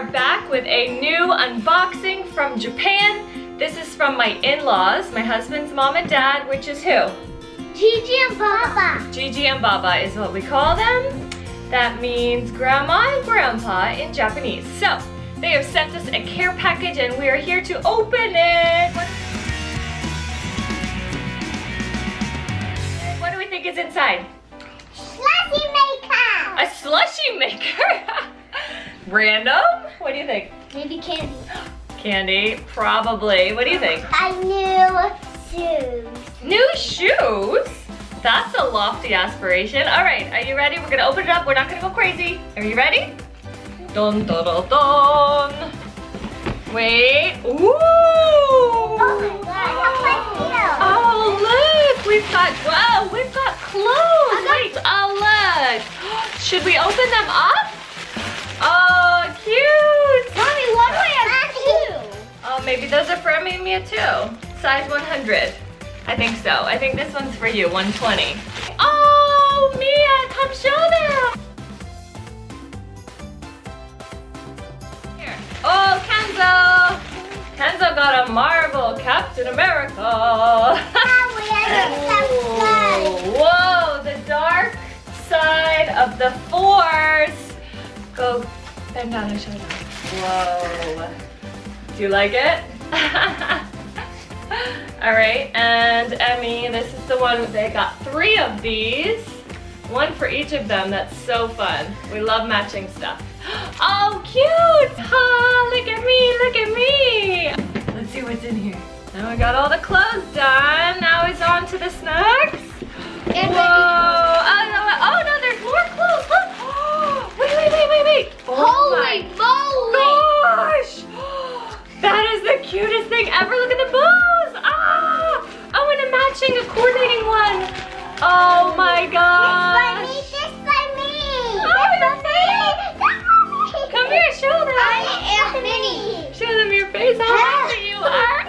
are back with a new unboxing from Japan. This is from my in-laws, my husband's mom and dad, which is who? Gigi and Baba. Gigi and Baba is what we call them. That means grandma and grandpa in Japanese. So, they have sent us a care package and we are here to open it. What do we think is inside? Slushy maker! A slushy maker? Random? What do you think? Maybe candy. Candy? Probably. What do you think? New shoes. New shoes? That's a lofty aspiration. All right, are you ready? We're gonna open it up. We're not gonna go crazy. Are you ready? Dun dun dun dun. Wait. Ooh. Oh my God. Oh look, we've got, wow, we've got clothes. Wait, oh look. Should we open them up? Oh, cute. Mommy, what do I have? Oh, maybe those are for Mia too. Size 100. I think so. I think this one's for you, 120. Oh, Mia, come show them. Here. Oh, Kenzo. Kenzo got a Marvel Captain America. Whoa, the dark side of the force. Go bend down and show them. Whoa. Do you like it? All right, and Emmy, this is the one, they got three of these. One for each of them, that's so fun. We love matching stuff. Oh, cute! Oh, look at me, look at me! Let's see what's in here. Now we got all the clothes done. Now it's on to the snacks. Whoa! Oh no, there's more clothes, look! Wait. Holy moly! Gosh! That is the cutest thing ever. Look at the bows. Ah! Oh, and a matching, a coordinating one. Oh my gosh. This is for me. Oh, come here, show them. I am Minnie. Show them your face. How happy you are.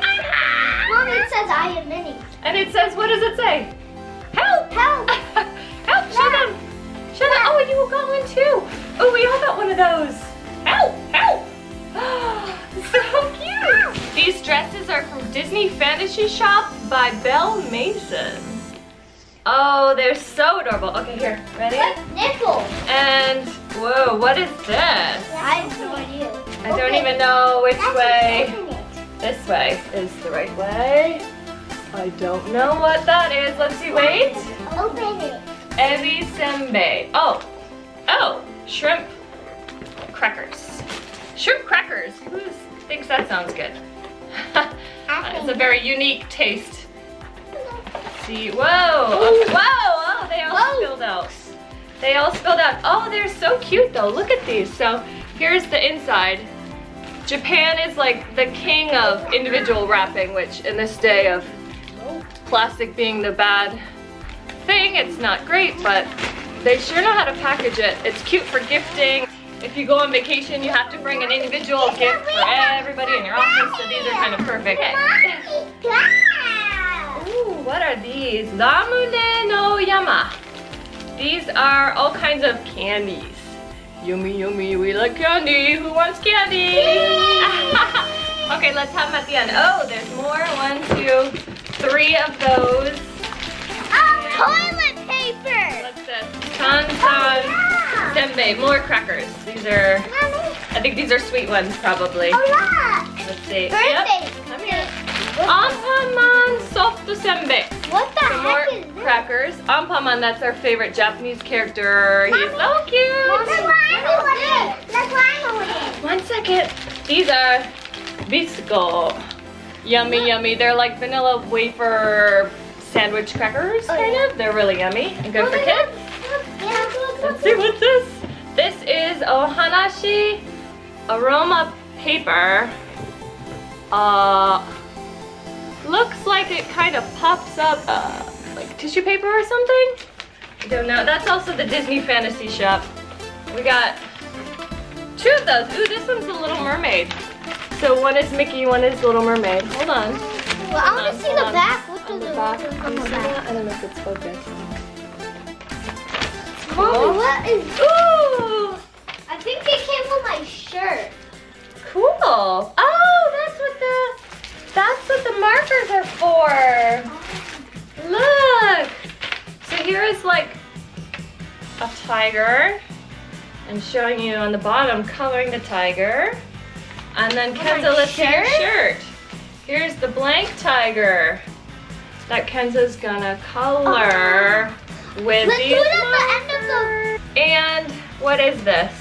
Mom, it says I am Minnie. And it says, what does it say? Help! Help! Help! Show them. Show them. Oh, you got one too. Oh, we all got one of those. Help! Help! So cute! These dresses are from Disney Fantasy Shop by Belle Maison. Oh, they're so adorable. Okay, here. Ready? Nipples! And, whoa, what is this? I have no idea. I don't even know which way. This way is the right way. I don't know what that is. Let's see, wait. Open it. Evi Sembe. Oh. Oh. Shrimp crackers. Shrimp crackers. Who thinks that sounds good? It's a very unique taste. See, whoa, whoa! Oh, they all spilled out. They all spilled out. Oh, they're so cute though. Look at these. So here's the inside. Japan is like the king of individual wrapping, which in this day of plastic being the bad thing, it's not great, but. They sure know how to package it. It's cute for gifting. If you go on vacation, you have to bring an individual gift for everybody in your office, so these are kind of perfect. Ooh, what are these? Lamune no yama. These are all kinds of candies. Yummy, yummy, we like candy. Who wants candy? Okay, let's have them at the end. Oh, there's more. 1, 2, 3 of those. Toilet paper! What's this? Sembe, more crackers. These are, I think these are sweet ones probably. Oh, look. Let's see. Birthday. Yep. Come here. Anpanman soft sembe. What the heck is this? More crackers. Anpanman, that's our favorite Japanese character. Mommy, he's so cute. Let's line it. 1 second. These are Bisco. Yummy, yummy. They're like vanilla wafer sandwich crackers, kind of. They're really yummy and good for kids. Let's see what's this. This is Ohanashi aroma paper. Looks like it kind of pops up like tissue paper or something. I don't know. That's also the Disney Fantasy Shop. We got 2 of those. Ooh, this one's the Little Mermaid. So one is Mickey, one is Little Mermaid. Hold on. Well, I want to see the back. What does the back? I don't know if it's focused. Mommy, what is this? Ooh! I think it came from my shirt. tiger. I'm showing you on the bottom coloring the tiger. And then Kenzo lifts your shirt. Here's the blank tiger that Kenzo's gonna color with these markers. And what is this?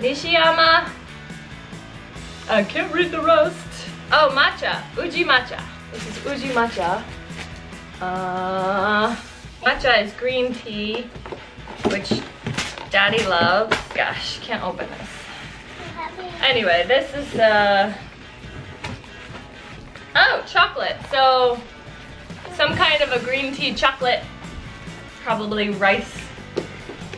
Nishiyama. I can't read the rest. Oh, matcha. Uji matcha. This is Uji matcha. Matcha is green tea, which Daddy loves. Gosh, can't open this. Anyway, this is the... oh, chocolate. So, some kind of a green tea chocolate. Probably rice.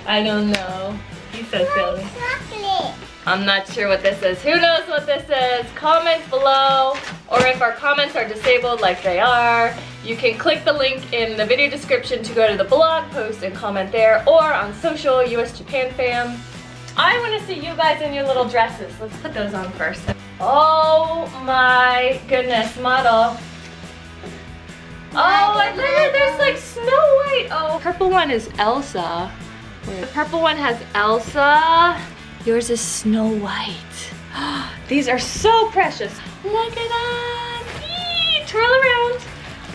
I don't know. He's so silly. Chocolate. I'm not sure what this is. Who knows what this is? Comment below. Or if our comments are disabled like they are, you can click the link in the video description to go to the blog post and comment there, or on social, US Japan Fam. I want to see you guys in your little dresses. Let's put those on first. Oh my goodness, model. Oh, and then there's like Snow White. Oh, purple one is Elsa. The purple one has Elsa. Yours is Snow White. These are so precious. Look at that. Eee, twirl around.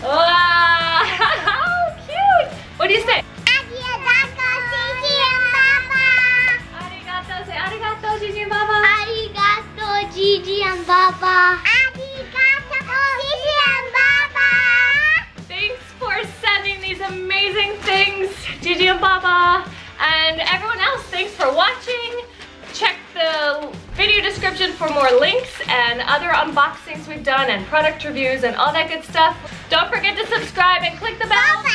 Wow, how cute. What do you say? Arigato, Gigi and Baba. Arigato, Gigi and Baba. Arigato, Gigi and Baba. Thanks for sending these amazing things, Gigi and Baba. And everyone else, thanks for watching. Check the video description for more links and other unboxings we've done and product reviews and all that good stuff. Don't forget to subscribe and click the bell.